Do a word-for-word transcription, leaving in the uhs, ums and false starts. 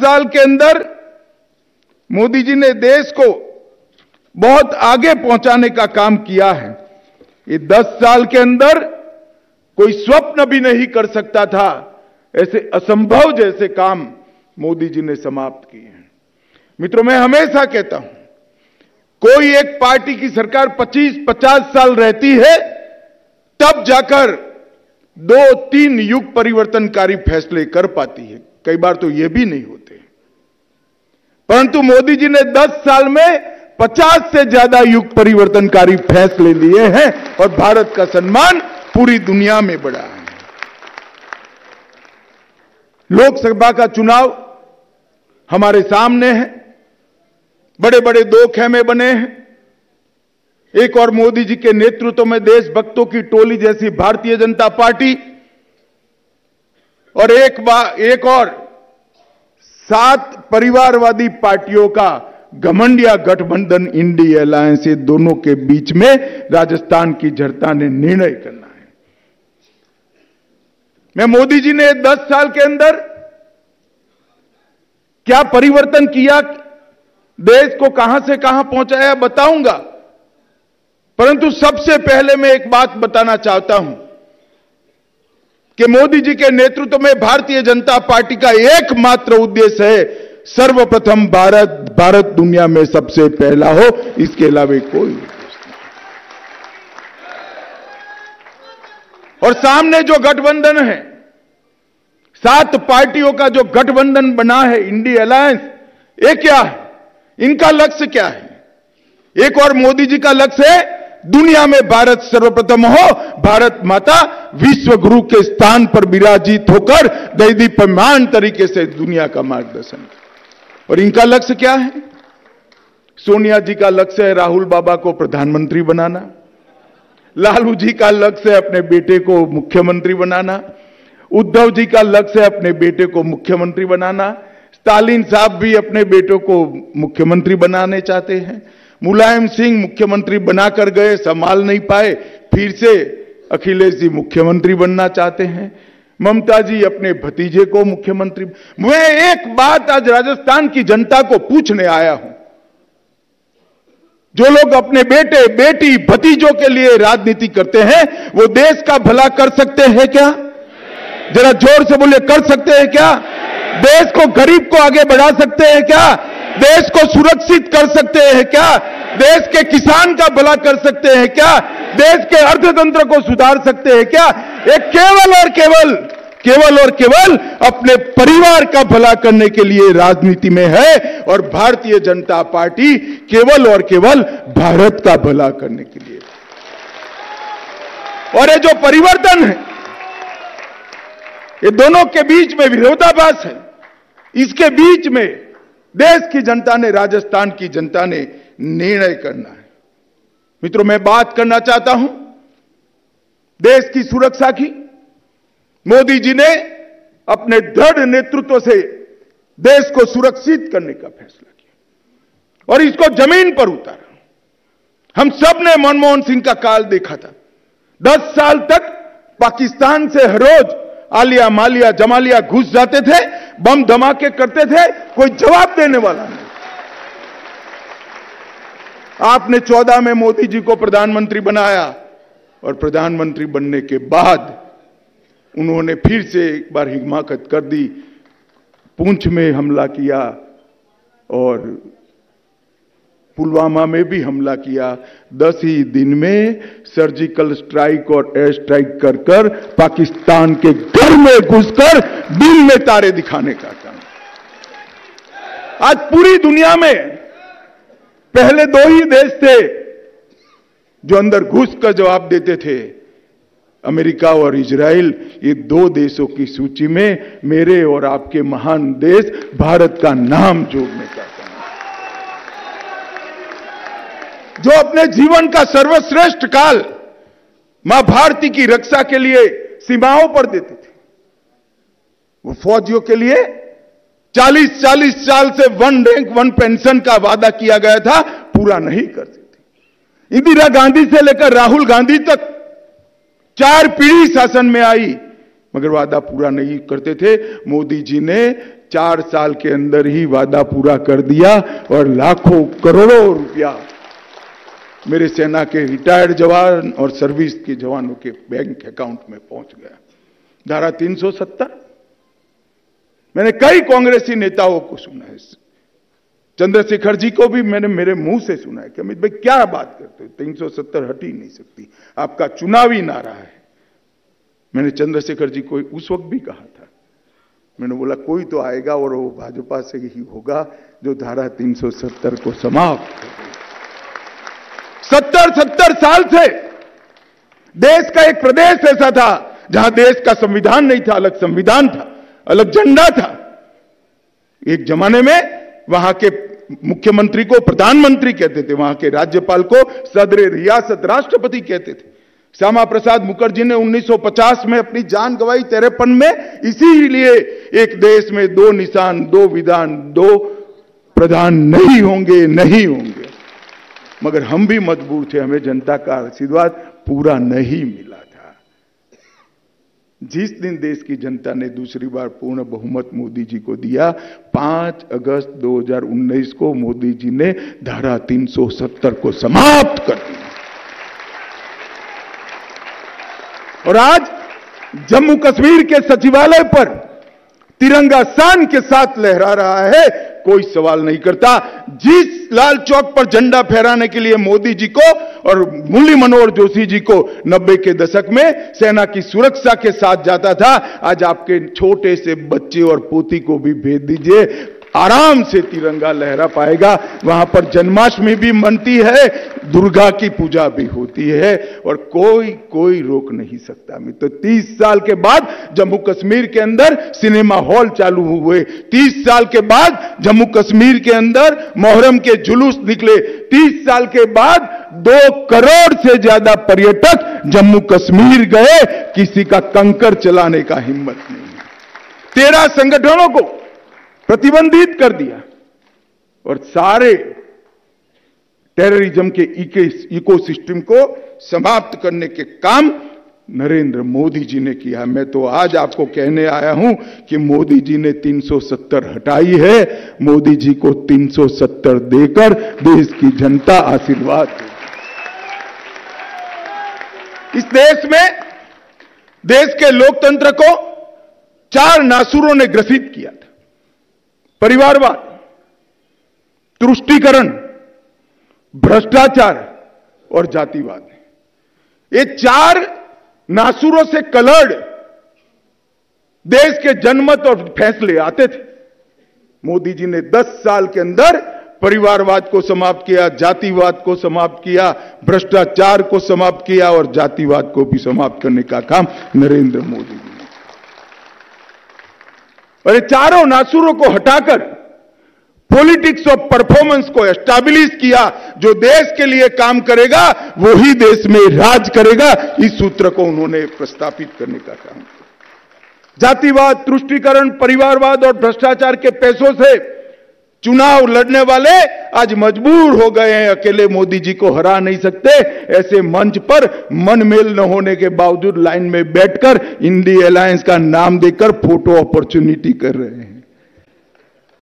दस साल के अंदर मोदी जी ने देश को बहुत आगे पहुंचाने का काम किया है। ये दस साल के अंदर कोई स्वप्न भी नहीं कर सकता था, ऐसे असंभव जैसे काम मोदी जी ने समाप्त किए हैं। मित्रों, मैं हमेशा कहता हूं, कोई एक पार्टी की सरकार पच्चीस पचास साल रहती है, तब जाकर दो तीन युग परिवर्तनकारी फैसले कर पाती है, कई बार तो यह भी नहीं होते। परंतु मोदी जी ने दस साल में पचास से ज्यादा युग परिवर्तनकारी फैसले लिए हैं और भारत का सम्मान पूरी दुनिया में बढ़ा है। लोकसभा का चुनाव हमारे सामने है, बड़े बड़े दो खेमे बने हैं। एक और मोदी जी के नेतृत्व में देशभक्तों की टोली जैसी भारतीय जनता पार्टी और एक एक और सात परिवारवादी पार्टियों का घमंडिया गठबंधन इंडिया अलायंस, ये दोनों के बीच में राजस्थान की जनता ने निर्णय करना है। मैं मोदी जी ने दस साल के अंदर क्या परिवर्तन किया, देश को कहां से कहां पहुंचाया, बताऊंगा। परंतु सबसे पहले मैं एक बात बताना चाहता हूं कि मोदी जी के नेतृत्व में भारतीय जनता पार्टी का एकमात्र उद्देश्य है, सर्वप्रथम भारत, भारत दुनिया में सबसे पहला हो, इसके अलावा कोई नहीं। और सामने जो गठबंधन है, सात पार्टियों का जो गठबंधन बना है इंडिया अलायंस, ये क्या है, इनका लक्ष्य क्या है? एक और मोदी जी का लक्ष्य है दुनिया में भारत सर्वप्रथम हो, भारत माता विश्व गुरु के स्थान पर विराजित होकर दैदीप्यमान तरीके से दुनिया का मार्गदर्शन। और इनका लक्ष्य क्या है? सोनिया जी का लक्ष्य है राहुल बाबा को प्रधानमंत्री बनाना, लालू जी का लक्ष्य है अपने बेटे को मुख्यमंत्री बनाना, उद्धव जी का लक्ष्य है अपने बेटे को मुख्यमंत्री बनाना, स्टालिन साहब भी अपने बेटों को मुख्यमंत्री बनाने चाहते हैं, मुलायम सिंह मुख्यमंत्री बनाकर गए, संभाल नहीं पाए, फिर से अखिलेश जी मुख्यमंत्री बनना चाहते हैं, ममता जी अपने भतीजे को मुख्यमंत्री। मैं एक बात आज राजस्थान की जनता को पूछने आया हूं, जो लोग अपने बेटे बेटी भतीजों के लिए राजनीति करते हैं, वो देश का भला कर सकते हैं क्या? जरा जोर से बोले, कर सकते हैं क्या? देश को, गरीब को आगे बढ़ा सकते हैं क्या? देश को सुरक्षित कर सकते हैं क्या? देश के किसान का भला कर सकते हैं क्या? देश के अर्थतंत्र को सुधार सकते हैं क्या? एक केवल और केवल केवल और केवल अपने परिवार का भला करने के लिए राजनीति में है, और भारतीय जनता पार्टी केवल और केवल भारत का भला करने के लिए। और ये जो परिवर्तन है, ये दोनों के बीच में विरोधाभास है, इसके बीच में देश की जनता ने, राजस्थान की जनता ने निर्णय करना है। मित्रों, मैं बात करना चाहता हूं देश की सुरक्षा की। मोदी जी ने अपने दृढ़ नेतृत्व से देश को सुरक्षित करने का फैसला किया और इसको जमीन पर उतारा। हम सब ने मनमोहन सिंह का काल देखा था, दस साल तक पाकिस्तान से हर रोज आलिया मालिया जमालिया घुस जाते थे, बम धमाके करते थे, कोई जवाब देने वाला नहीं। आपने चौदह में मोदी जी को प्रधानमंत्री बनाया और प्रधानमंत्री बनने के बाद उन्होंने फिर से एक बार हिमाकत कर दी, पूंछ में हमला किया और पुलवामा में भी हमला किया। दस ही दिन में सर्जिकल स्ट्राइक और एयर स्ट्राइक कर कर पाकिस्तान के घर में घुसकर दिन में तारे दिखाने का काम। आज पूरी दुनिया में पहले दो ही देश थे जो अंदर घुस कर जवाब देते थे, अमेरिका और इजराइल। ये दो देशों की सूची में मेरे और आपके महान देश भारत का नाम जोड़ने का, जो अपने जीवन का सर्वश्रेष्ठ काल मां भारती की रक्षा के लिए सीमाओं पर देते थे, वो फौजियों के लिए चालीस चालीस साल से वन रैंक वन पेंशन का वादा किया गया था, पूरा नहीं कर सकते। इंदिरा गांधी से लेकर राहुल गांधी तक चार पीढ़ी शासन में आई, मगर वादा पूरा नहीं करते थे। मोदी जी ने चार साल के अंदर ही वादा पूरा कर दिया और लाखों करोड़ों रुपया मेरे सेना के रिटायर्ड जवान और सर्विस के जवानों के बैंक अकाउंट में पहुंच गया। धारा तीन सौ सत्तर। मैंने कई कांग्रेसी नेताओं को सुना है, चंद्रशेखर जी को भी मैंने मेरे मुंह से सुना है कि अमित भाई क्या बात करते हो, तीन सौ सत्तर हट ही नहीं सकती, आपका चुनावी नारा है। मैंने चंद्रशेखर जी को उस वक्त भी कहा था, मैंने बोला कोई तो आएगा और वो भाजपा से ही होगा जो धारा तीन सौ सत्तर को समाप्त करे। सत्तर सत्तर साल से देश का एक प्रदेश ऐसा था जहां देश का संविधान नहीं था, अलग संविधान था, अलग झंडा था। एक जमाने में वहां के मुख्यमंत्री को प्रधानमंत्री कहते थे, वहां के राज्यपाल को सदरे रियासत राष्ट्रपति कहते थे। श्यामा प्रसाद मुखर्जी ने उन्नीस सौ पचास में अपनी जान गंवाई, तिरपन में, इसीलिए एक देश में दो निशान, दो विधान, दो प्रधान नहीं होंगे, नहीं होंगे। मगर हम भी मजबूर थे, हमें जनता का आशीर्वाद पूरा नहीं मिला था। जिस दिन देश की जनता ने दूसरी बार पूर्ण बहुमत मोदी जी को दिया, पांच अगस्त दो हज़ार उन्नीस को मोदी जी ने धारा तीन सौ सत्तर को समाप्त कर दिया। और आज जम्मू कश्मीर के सचिवालय पर तिरंगा शान के साथ लहरा रहा है, कोई सवाल नहीं करता। जिस लाल चौक पर झंडा फहराने के लिए मोदी जी को और मुरली मनोहर जोशी जी को नब्बे के दशक में सेना की सुरक्षा के साथ जाता था, आज आपके छोटे से बच्चे और पोती को भी भेज दीजिए, आराम से तिरंगा लहरा पाएगा। वहां पर जन्माष्टमी भी मनती है, दुर्गा की पूजा भी होती है और कोई कोई रोक नहीं सकता। मैं तो तीस साल के बाद जम्मू कश्मीर के अंदर सिनेमा हॉल चालू हुए, तीस साल के बाद जम्मू कश्मीर के अंदर मोहर्रम के जुलूस निकले, तीस साल के बाद दो करोड़ से ज्यादा पर्यटक जम्मू कश्मीर गए, किसी का कंकर चलाने का हिम्मत नहीं। तेरह संगठनों को प्रतिबंधित कर दिया और सारे टेररिज्म के इकोसिस्टम को समाप्त करने के काम नरेंद्र मोदी जी ने किया। मैं तो आज आपको कहने आया हूं कि मोदी जी ने तीन सौ सत्तर हटाई है, मोदी जी को तीन सौ सत्तर देकर देश की जनता आशीर्वाद दे। इस देश में देश के लोकतंत्र को चार नासूरों ने ग्रसित किया था, परिवारवाद, तुष्टीकरण, भ्रष्टाचार और जातिवाद। ये चार नासूरों से कलर्ड देश के जनमत और फैसले आते थे। मोदी जी ने दस साल के अंदर परिवारवाद को समाप्त किया, जातिवाद को समाप्त किया, भ्रष्टाचार को समाप्त किया और जातिवाद को भी समाप्त करने का काम नरेंद्र मोदी जी। और ये चारों नासूरों को हटाकर पॉलिटिक्स ऑफ परफॉर्मेंस को एस्टैब्लिश किया। जो देश के लिए काम करेगा वो ही देश में राज करेगा, इस सूत्र को उन्होंने प्रस्तावित करने का काम किया। जातिवाद, तुष्टीकरण, परिवारवाद और भ्रष्टाचार के पैसों से चुनाव लड़ने वाले आज मजबूर हो गए हैं, अकेले मोदी जी को हरा नहीं सकते। ऐसे मंच पर मनमेल न होने के बावजूद लाइन में बैठकर इंडिया अलायंस का नाम देकर फोटो अपॉर्चुनिटी कर रहे हैं।